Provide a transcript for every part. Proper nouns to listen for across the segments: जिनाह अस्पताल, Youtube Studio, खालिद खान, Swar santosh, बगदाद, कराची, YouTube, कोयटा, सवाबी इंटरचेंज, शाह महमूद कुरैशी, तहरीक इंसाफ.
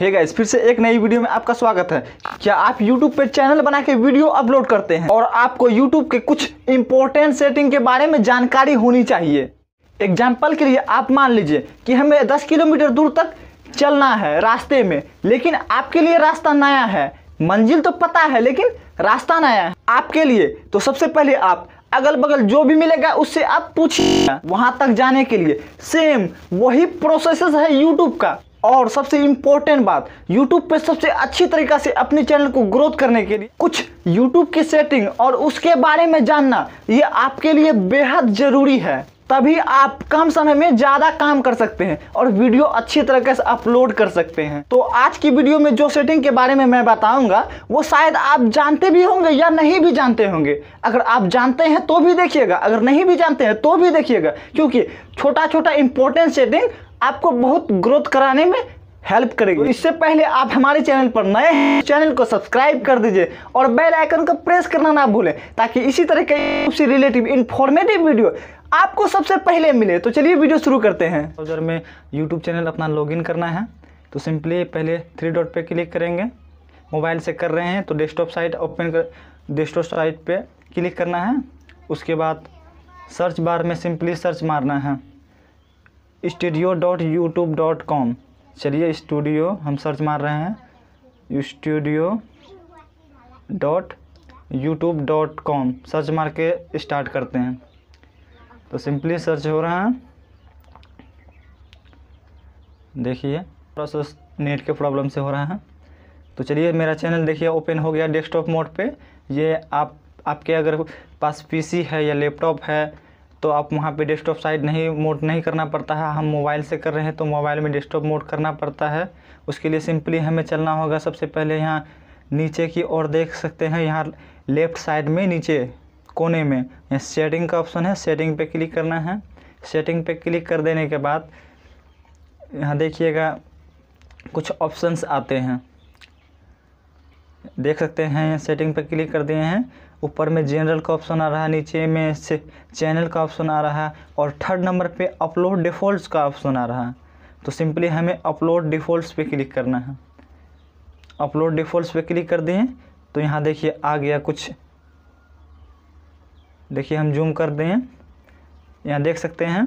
Hey guys, फिर से एक नई वीडियो में आपका स्वागत है। क्या आप YouTube पे चैनल बना के वीडियो अपलोड करते हैं और आपको YouTube के कुछ इम्पोर्टेंट सेटिंग के बारे में जानकारी होनी चाहिए? एग्जाम्पल के लिए आप मान लीजिए कि हमें 10 किलोमीटर दूर तक चलना है रास्ते में, लेकिन आपके लिए रास्ता नया है। मंजिल तो पता है लेकिन रास्ता नया है आपके लिए, तो सबसे पहले आप अगल बगल जो भी मिलेगा उससे आप पूछिए वहाँ तक जाने के लिए। सेम वही प्रोसेस है यूट्यूब का। और सबसे इम्पोर्टेंट बात, यूट्यूब पे सबसे अच्छी तरीका से अपने चैनल को ग्रोथ करने के लिए कुछ यूट्यूब की सेटिंग और उसके बारे में जानना ये आपके लिए बेहद ज़रूरी है। तभी आप कम समय में ज़्यादा काम कर सकते हैं और वीडियो अच्छी तरीके से अपलोड कर सकते हैं। तो आज की वीडियो में जो सेटिंग के बारे में मैं बताऊंगा वो शायद आप जानते भी होंगे या नहीं भी जानते होंगे। अगर आप जानते हैं तो भी देखिएगा, अगर नहीं भी जानते हैं तो भी देखिएगा, क्योंकि छोटा छोटा इंपॉर्टेंट सेटिंग आपको बहुत ग्रोथ कराने में हेल्प करेगी। तो इससे पहले आप हमारे चैनल पर नए हैं, चैनल को सब्सक्राइब कर दीजिए और बेल आइकन को प्रेस करना ना भूलें, ताकि इसी तरह के यूट्यूब से रिलेटिव इन्फॉर्मेटिव वीडियो आपको सबसे पहले मिले। तो चलिए वीडियो शुरू करते हैं। ब्राउज़र में यूट्यूब चैनल अपना लॉगिन करना है, तो सिंपली पहले 3 डॉट पे क्लिक करेंगे। मोबाइल से कर रहे हैं तो डेस्कटॉप साइट ओपन कर, डेस्कटॉप साइट पे क्लिक करना है। उसके बाद सर्च बार में सिंपली सर्च मारना है studio.youtube.com। चलिए स्टूडियो हम सर्च मार रहे हैं, studio.youtube.com सर्च मार के स्टार्ट करते हैं। तो सिंपली सर्च हो रहा है, देखिए प्रोसेस नेट के प्रॉब्लम से हो रहा है। तो चलिए मेरा चैनल देखिए ओपन हो गया डेस्कटॉप मोड पे। ये आपके अगर पास पीसी है या लैपटॉप है तो आप वहाँ पे डेस्कटॉप साइड नहीं मोड नहीं करना पड़ता है। हम मोबाइल से कर रहे हैं तो मोबाइल में डेस्कटॉप मोड करना पड़ता है। उसके लिए सिंपली हमें चलना होगा, सबसे पहले यहाँ नीचे की ओर देख सकते हैं, यहाँ लेफ़्ट साइड में नीचे कोने में यहाँ सेटिंग का ऑप्शन है, सेटिंग पे क्लिक करना है। सेटिंग पे क्लिक कर देने के बाद यहाँ देखिएगा कुछ ऑप्शंस आते हैं, देख सकते हैं यहाँ सेटिंग पे क्लिक कर दिए हैं। ऊपर में जनरल का ऑप्शन आ रहा है, नीचे में चैनल का ऑप्शन आ रहा है और 3rd नंबर पे अपलोड डिफ़ॉल्ट्स का ऑप्शन आ रहा है। तो सिंपली हमें अपलोड डिफ़ॉल्ट्स पे क्लिक करना है। अपलोड डिफ़ॉल्ट्स पे क्लिक कर दिए तो यहाँ देखिए आ गया कुछ, देखिए हम जूम कर दें, यहाँ देख सकते हैं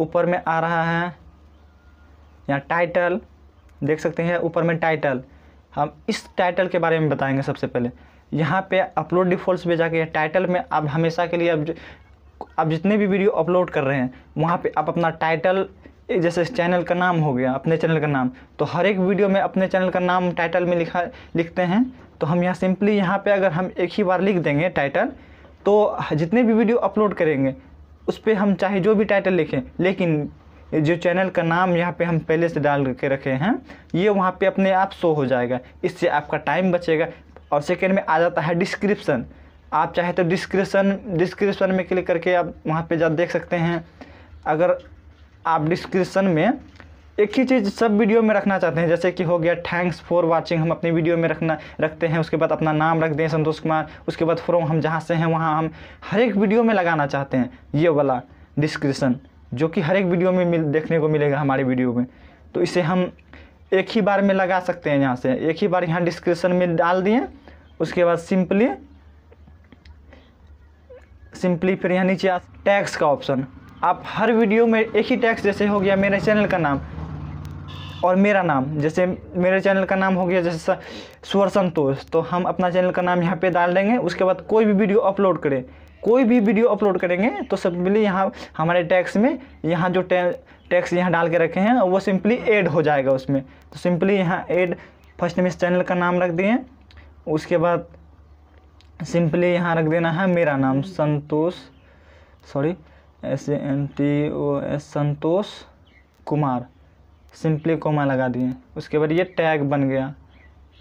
ऊपर में आ रहा है यहाँ टाइटल, देख सकते हैं ऊपर में टाइटल। हम इस टाइटल के बारे में बताएंगे सबसे पहले। यहाँ पे अपलोड डिफ़ॉल्ट्स पे जाके टाइटल में आप हमेशा के लिए आप जितने भी वीडियो अपलोड कर रहे हैं वहाँ पे आप अपना टाइटल, जैसे चैनल का नाम हो गया, अपने चैनल का नाम, तो हर एक वीडियो में अपने चैनल का नाम टाइटल में लिखते हैं। तो हम यहाँ सिंपली यहाँ पर अगर हम एक ही बार लिख देंगे टाइटल, तो जितने भी वीडियो अपलोड करेंगे उस पर हम चाहे जो भी टाइटल लिखें, लेकिन जो चैनल का नाम यहाँ पे हम पहले से डाल के रखे हैं ये वहाँ पे अपने आप शो हो जाएगा। इससे आपका टाइम बचेगा। और सेकेंड में आ जाता है डिस्क्रिप्शन। आप चाहे तो डिस्क्रिप्शन में क्लिक करके आप वहाँ पे जा देख सकते हैं। अगर आप डिस्क्रिप्शन में एक ही चीज़ सब वीडियो में रखना चाहते हैं, जैसे कि हो गया थैंक्स फॉर वाचिंग हम अपनी वीडियो में रखते हैं, उसके बाद अपना नाम रख दें संतोष कुमार, उसके बाद फ्रॉम हम जहाँ से हैं वहाँ हम हर एक वीडियो में लगाना चाहते हैं ये वाला डिस्क्रिप्शन, जो कि हर एक वीडियो में देखने को मिलेगा हमारे वीडियो में। तो इसे हम एक ही बार में लगा सकते हैं, यहाँ से एक ही बार यहाँ डिस्क्रिप्शन में डाल दिए। उसके बाद सिंपली फिर यहाँ नीचे टैग्स का ऑप्शन, आप हर वीडियो में एक ही टैग्स, जैसे हो गया मेरे चैनल का नाम और मेरा नाम, जैसे मेरे चैनल का नाम हो गया जैसे स्वर संतोष, तो हम अपना चैनल का नाम यहाँ पे डाल देंगे। उसके बाद कोई भी वीडियो अपलोड करें, कोई भी वीडियो अपलोड करेंगे तो सिंपली यहाँ हमारे टैक्स में यहाँ जो टैक्स यहाँ डाल के रखे हैं वो सिंपली ऐड हो जाएगा उसमें। तो सिंपली यहाँ ऐड फर्स्ट में इस चैनल का नाम रख दिए। उसके बाद सिंपली यहाँ रख देना है मेरा नाम Santosh, sorry SANTOS Santosh Kumar, simply comma लगा दिए। उसके बाद ये टैग बन गया,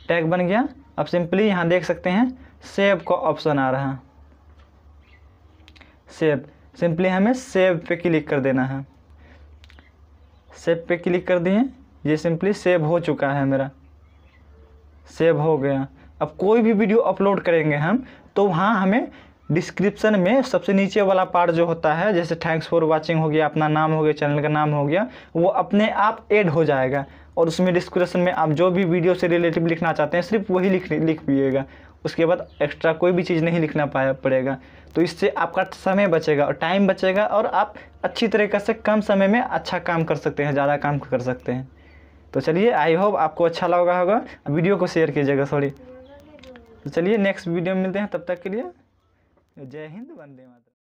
टैग बन गया। अब सिंपली यहाँ देख सकते हैं सेव का ऑप्शन आ रहा है, सेव। सिंपली हमें सेव पे क्लिक कर देना है। सेव पे क्लिक कर दिए, ये सिंपली सेव हो चुका है, मेरा सेव हो गया। अब कोई भी वीडियो अपलोड करेंगे हम तो वहाँ हमें डिस्क्रिप्शन में सबसे नीचे वाला पार्ट जो होता है, जैसे थैंक्स फॉर वाचिंग हो गया, अपना नाम हो गया, चैनल का नाम हो गया, वो अपने आप ऐड हो जाएगा। और उसमें डिस्क्रिप्शन में आप जो भी वीडियो से रिलेटिव लिखना चाहते हैं सिर्फ वही लिख पाइएगा। उसके बाद एक्स्ट्रा कोई भी चीज़ नहीं लिखना पड़ेगा। तो इससे आपका समय बचेगा और टाइम बचेगा, और आप अच्छी तरीके से कम समय में अच्छा काम कर सकते हैं, ज़्यादा काम कर सकते हैं। तो चलिए, आई होप आपको अच्छा लगा होगा। वीडियो को शेयर कीजिएगा, सॉरी। तो चलिए नेक्स्ट वीडियो में मिलते हैं, तब तक के लिए जय हिंद, वंदे मातरम।